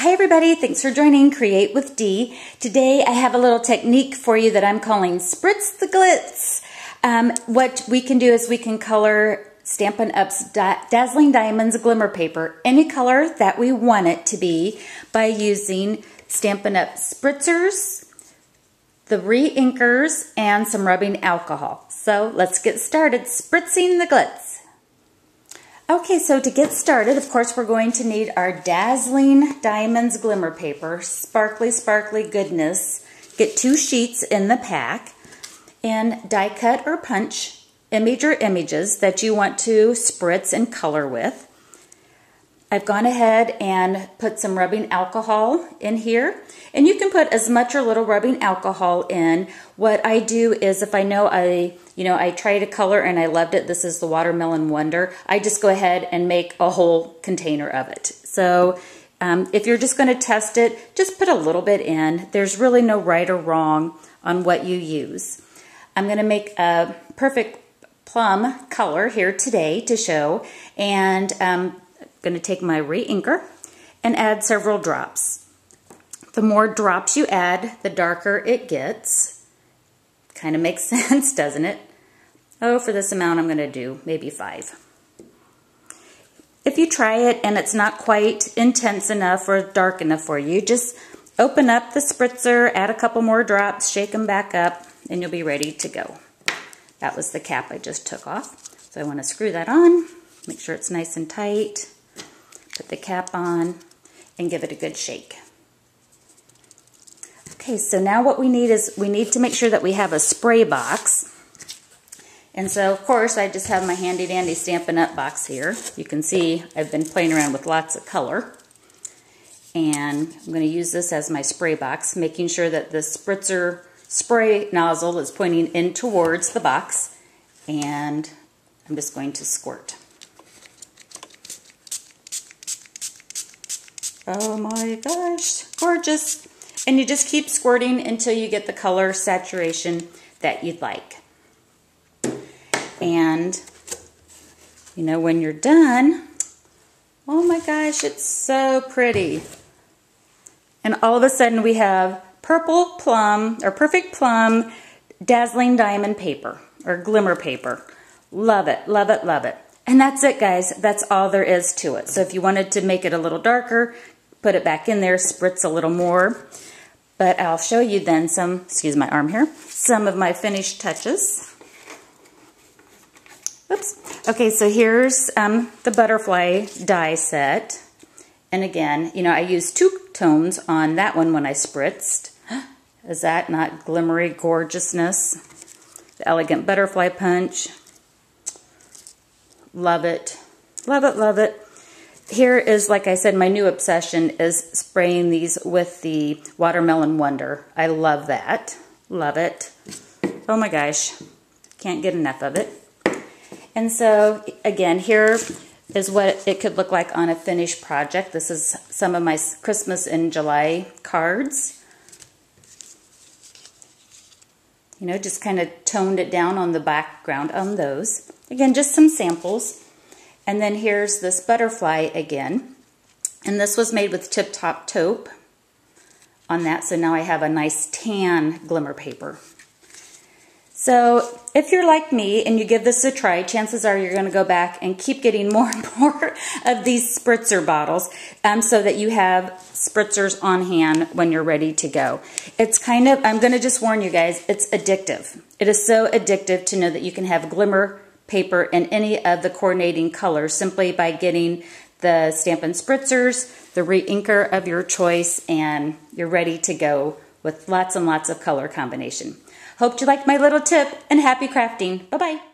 Hi everybody, thanks for joining Create with Dee. Today I have a little technique for you that I'm calling Spritz the Glitz. What we can do is we can color Stampin' Up's Dazzling Diamonds Glimmer Paper any color that we want it to be by using Stampin' Up spritzers, the re-inkers, and some rubbing alcohol. So let's get started spritzing the glitz. Okay, so to get started, of course, we're going to need our Dazzling Diamonds Glimmer Paper, sparkly, sparkly goodness. Get two sheets in the pack and die cut or punch image or images that you want to spritz and color with. I've gone ahead and put some rubbing alcohol in here, and you can put as much or little rubbing alcohol in. What I do is if I know I tried a color and I loved it, this is the Watermelon Wonder, I just go ahead and make a whole container of it. So if you're just gonna test it, just put a little bit in. There's really no right or wrong on what you use. I'm gonna make a Perfect Plum color here today to show, and going to take my re-inker and add several drops. The more drops you add, the darker it gets. Kind of makes sense, doesn't it? Oh, for this amount I'm going to do maybe 5. If you try it and it's not quite intense enough or dark enough for you, just open up the spritzer, add a couple more drops, shake them back up, and you'll be ready to go. That was the cap I just took off. So I want to screw that on, make sure it's nice and tight. Put the cap on and give it a good shake. Okay, so now what we need is we need to make sure that we have a spray box. And so of course I just have my handy dandy Stampin' Up! Box here. You can see I've been playing around with lots of color. And I'm going to use this as my spray box, making sure that the spritzer spray nozzle is pointing in towards the box. And I'm just going to squirt. Oh my gosh, gorgeous. And you just keep squirting until you get the color saturation that you'd like. And, you know, when you're done, oh my gosh, it's so pretty. And all of a sudden we have purple plum, or perfect plum, dazzling diamond paper, or glimmer paper. Love it, love it, love it. And that's it, guys. That's all there is to it. So if you wanted to make it a little darker, put it back in there, spritz a little more. But I'll show you then some, excuse my arm here, some of my finished touches. Oops. Okay, so here's the butterfly die set. And again, you know, I used 2 tones on that one when I spritzed. Is that not glimmery gorgeousness? The Elegant Butterfly Punch. Love it. Love it, love it. Here is, like I said, my new obsession is spraying these with the Watermelon Wonder. I love that. Love it. Oh my gosh. Can't get enough of it. And so, again, here is what it could look like on a finished project. This is some of my Christmas in July cards. You know, just kind of toned it down on the background on those. Again, just some samples. And then here's this butterfly again. And this was made with tip-top taupe on that. So now I have a nice tan glimmer paper. So if you're like me and you give this a try, chances are you're going to go back and keep getting more and more of these spritzer bottles so that you have spritzers on hand when you're ready to go. It's kind of, I'm going to just warn you guys, it's addictive. It is so addictive to know that you can have glimmer paper in any of the coordinating colors simply by getting the Stampin' Spritzers, the re-inker of your choice, and you're ready to go with lots and lots of color combination. Hope you liked my little tip, and happy crafting. Bye-bye.